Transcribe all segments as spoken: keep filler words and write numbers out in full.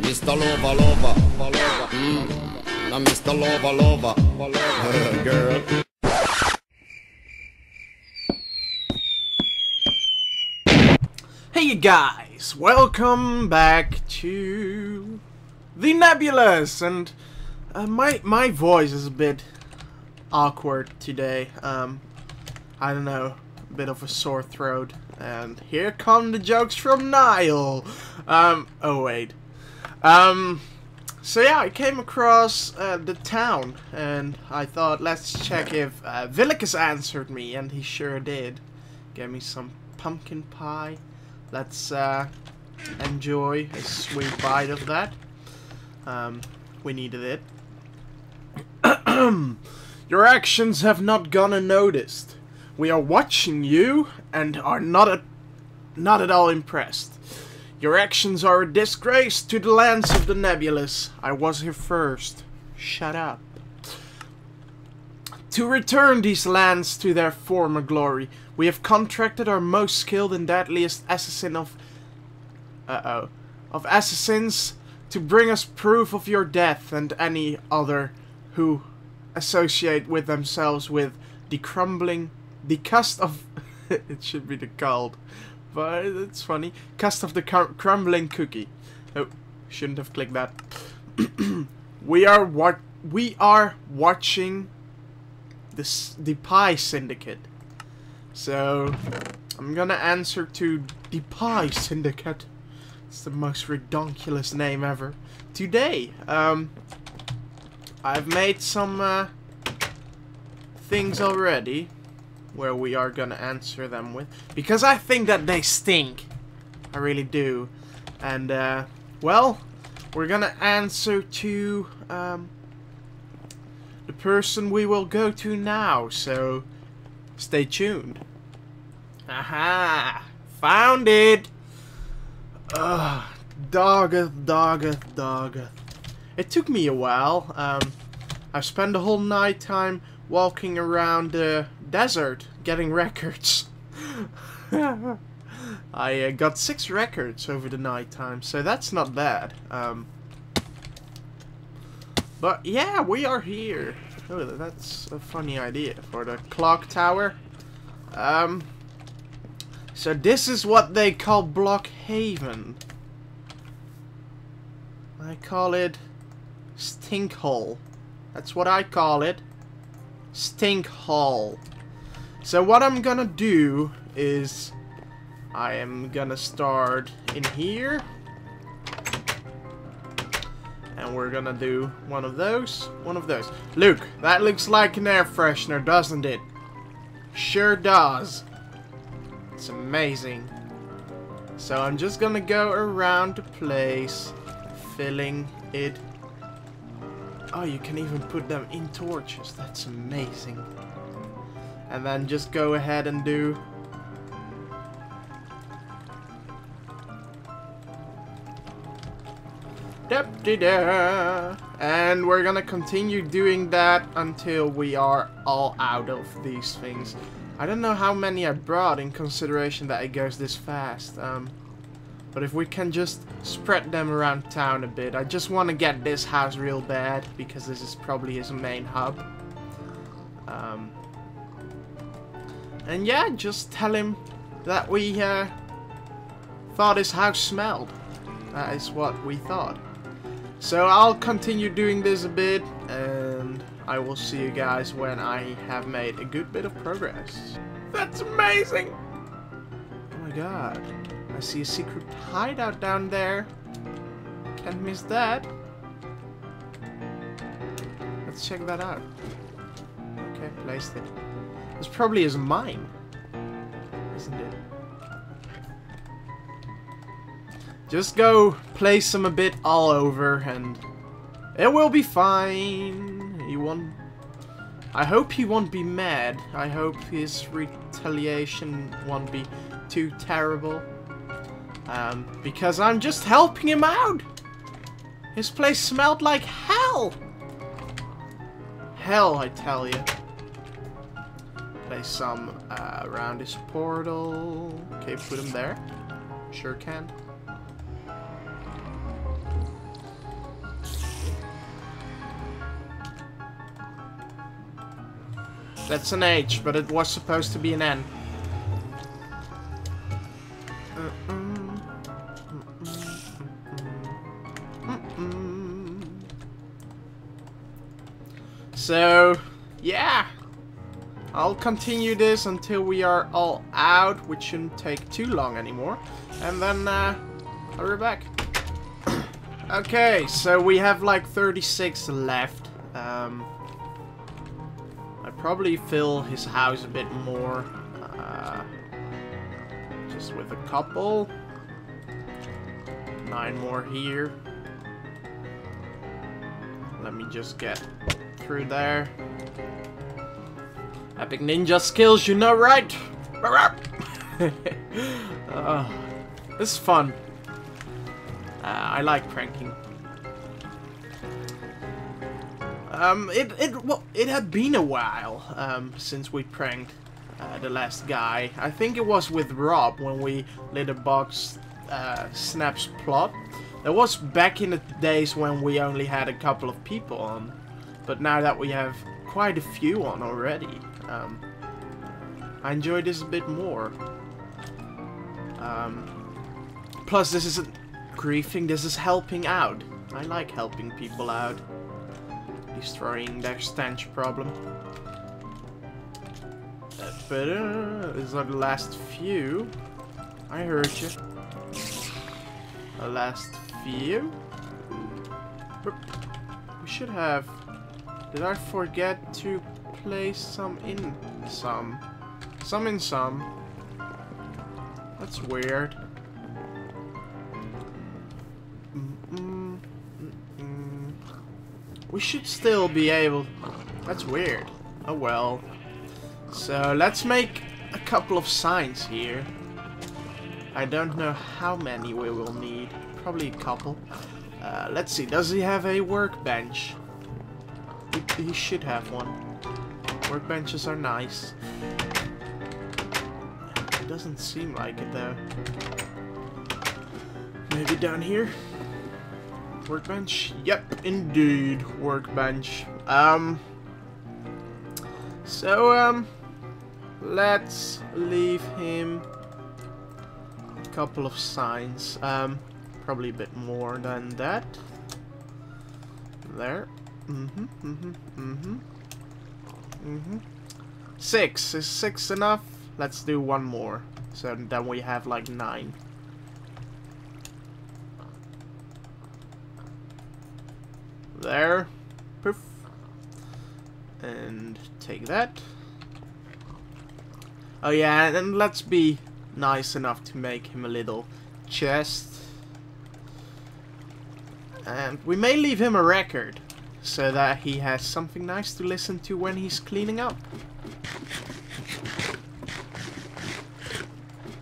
Mister Lover Lover, mm. Now Mister Lover Lover, girl. Hey you guys, welcome back to the Nebulous, and uh, my my voice is a bit awkward today. Um, I don't know, a bit of a sore throat. And here come the jokes from Niall. Um, oh wait. Um, so yeah, I came across uh, the town, and I thought, let's check if uh, Villicus answered me, and he sure did. Gave me some pumpkin pie. Let's uh, enjoy a sweet bite of that. Um, we needed it. Your actions have not gone unnoticed. We are watching you and are not at, not at all impressed. Your actions are a disgrace to the lands of the Nebulous. I was here first. Shut up. To return these lands to their former glory, we have contracted our most skilled and deadliest assassin of... Uh-oh. Of assassins to bring us proof of your death and any other who associate with themselves with the crumbling... The cust of... it should be the cult, but it's funny. Cust of the cr crumbling cookie. Oh, shouldn't have clicked that. we are what we are watching this the pie syndicate. So I'm gonna answer to the pie syndicate. It's the most redonkulous name ever. Today, um, I've made some uh, things already. Where we are gonna answer them with, because I think that they stink. I really do. And uh, well, we're gonna answer to um, the person we will go to now, so stay tuned. Aha, found it. Ugh, Dawgeth, Dawgeth, Dawgeth. It took me a while. um, I spent the whole night time walking around the desert getting records. I uh, got six records over the night time, so that's not bad. Um, but yeah, we are here. Oh, that's a funny idea for the clock tower. Um, so this is what they call Block Haven. I call it Stink Hole. That's what I call it. Stink Hall. So what I'm gonna do is I am gonna start in here, and we're gonna do one of those, one of those. Look, that looks like an air freshener, doesn't it? Sure does. It's amazing. So I'm just gonna go around the place filling it. Oh, you can even put them in torches. That's amazing. And then just go ahead and do... And we're gonna continue doing that until we are all out of these things. I don't know how many I brought in consideration that it goes this fast. Um, But if we can just spread them around town a bit. I just want to get this house real bad, because this is probably his main hub. Um, and yeah, just tell him that we uh, thought his house smelled. That is what we thought. So I'll continue doing this a bit, and I will see you guys when I have made a good bit of progress. That's amazing! Oh my god. I see a secret hideout down there. Can't miss that. Let's check that out. Okay, placed it. This probably is mine, isn't it? Just go place them a bit all over, and it will be fine. He won't. I hope he won't be mad. I hope his retaliation won't be too terrible. Um, because I'm just helping him out! His place smelled like hell! Hell, I tell you. Place some uh, around his portal. Okay, put him there. Sure can. That's an H, but it was supposed to be an N. So, yeah, I'll continue this until we are all out, which shouldn't take too long anymore, and then uh, I'll be back. Okay, so we have like thirty-six left. Um, I probably fill his house a bit more, uh, just with a couple. Nine more here. Let me just get through there. Epic ninja skills, you know, right? uh, this is fun. Uh, I like pranking. Um, it it well, it had been a while um, since we pranked uh, the last guy. I think it was with Rob when we lit a box uh, snaps plot. That was back in the days when we only had a couple of people on. But now that we have quite a few on already, um, I enjoy this a bit more. Um, plus, this isn't griefing, this is helping out. I like helping people out. Destroying their stench problem. Uh, but uh, these are the last few. I heard you. The last few. We should have... Did I forget to place some in some? Some in some. That's weird. Mm-mm, mm-mm. We should still be able... That's weird. Oh well. So let's make a couple of signs here. I don't know how many we will need. Probably a couple. Uh, let's see, does he have a workbench? He should have one. Workbenches are nice. It doesn't seem like it though. Maybe down here? Workbench? Yep, indeed. Workbench. Um. So, um. Let's leave him a couple of signs. Um. Probably a bit more than that. There. Mm-hmm, mm-hmm, mm-hmm. Mm-hmm. Six. Is six enough? Let's do one more. So then we have like nine. There. Poof. And take that. Oh yeah, and let's be nice enough to make him a little chest. And we may leave him a record, so that he has something nice to listen to when he's cleaning up.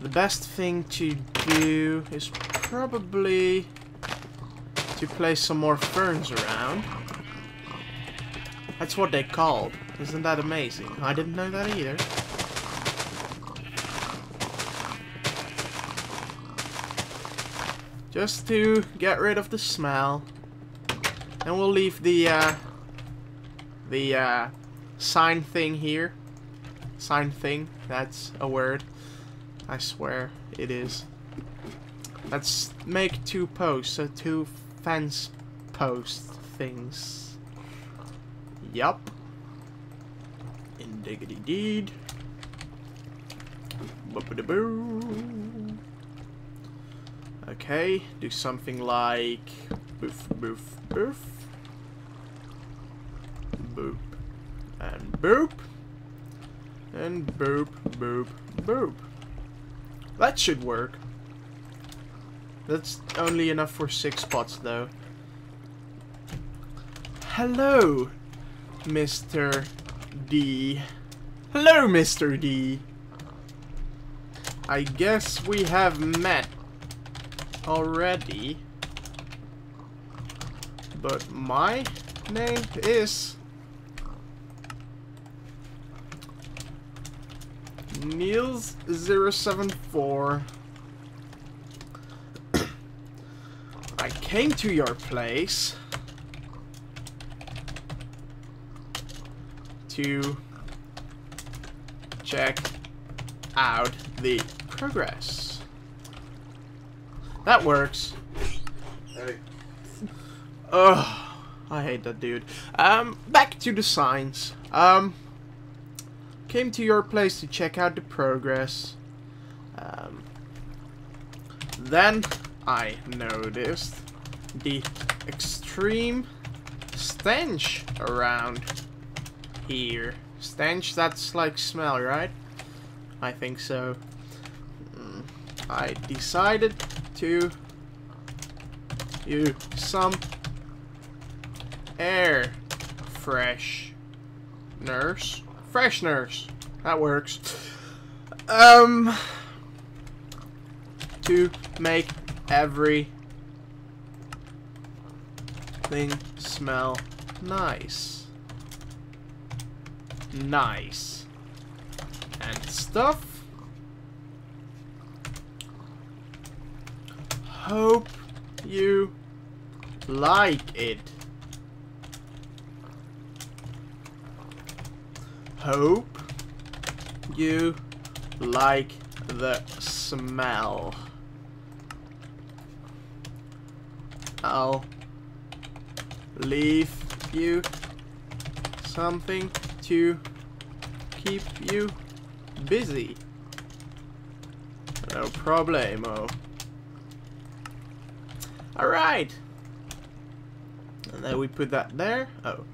The best thing to do is probably to place some more ferns around. That's what they called. Isn't that amazing? I didn't know that either. Just to get rid of the smell. And we'll leave the uh, the uh, sign thing here. Sign thing. That's a word. I swear it is. Let's make two posts. So two fence post things. Yup. Indiggity deed. Boop-a-da-boo. Okay. Do something like boof, boof, boof. Boop, and boop, and boop, boop, boop. That should work. That's only enough for six spots, though. Hello, Mister D. Hello, Mister D. I guess we have met already. But my name is... Niels zero seven four. I came to your place to check out the progress. That works. Hey. Ugh, I hate that dude. Um, back to the signs. Um, came to your place to check out the progress. Um, then I noticed the extreme stench around here. Stench, that's like smell, right? I think so. I decided to use some air fresheners. Fresheners, that works. Um, to make every thing smell nice. Nice. And stuff. Hope you like it. Hope you like the smell. I'll leave you something to keep you busy. No problemo. Alright. And then we put that there. Oh.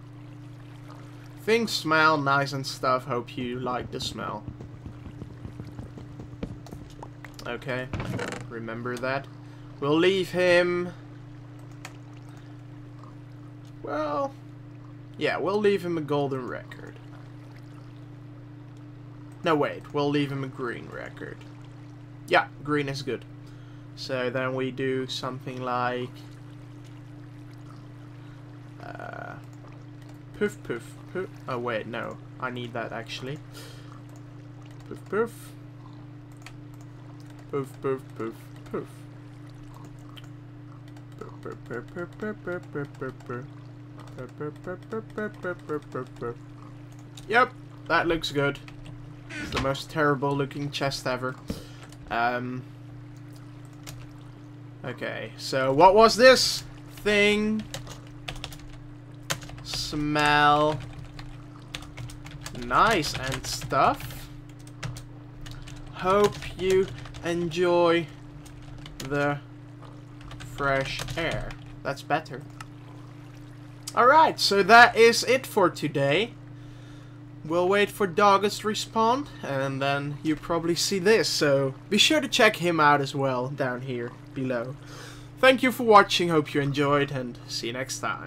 Things smell nice and stuff. Hope you like the smell. Okay. Remember that. We'll leave him... Well, yeah, we'll leave him a golden record. No, wait, we'll leave him a green record. Yeah, green is good. So then we do something like... Uh, poof, poof, poof. Oh, wait, no. I need that, actually. Poof, poof. Poof, poof, poof, poof. Poof, poof, poof, poof, poof, poof, poof, poof, poof. Yep, that looks good. It's the most terrible looking chest ever. Um, okay, so what was this thing? Smell nice and stuff. Hope you enjoy the fresh air. That's better. Alright, so that is it for today. We'll wait for Dawgeth to respond, and then you probably see this, so be sure to check him out as well down here below. Thank you for watching, hope you enjoyed, and see you next time.